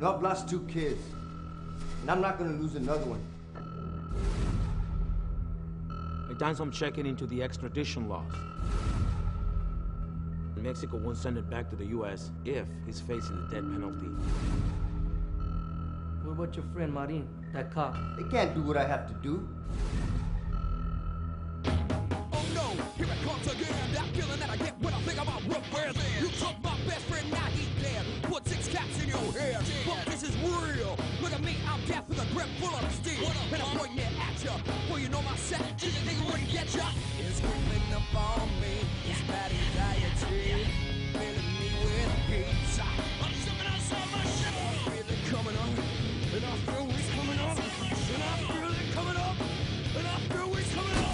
Now I've lost two kids, and I'm not gonna lose another one. Times I'm checking into the extradition laws. Mexico won't send it back to the U.S. if he's facing the death penalty. What about your friend Marin, that cop? They can't do what I have to do. Oh no, here it comes again. That feeling that I get when I think about Rufus. You took my best friend, now he's dead. Put six caps in your head. But this is real. Look at me, I'm deaf with a grip full of steel. And I'm pointing it at you. Well, you know my set. Did you think I wouldn't get ya? It's creeping up on me. It's bad anxiety. Filling me with pizza. I'm stepping outside my shell. I feel it coming up. And I feel it's coming up. And I feel it coming up. And I feel it's coming up.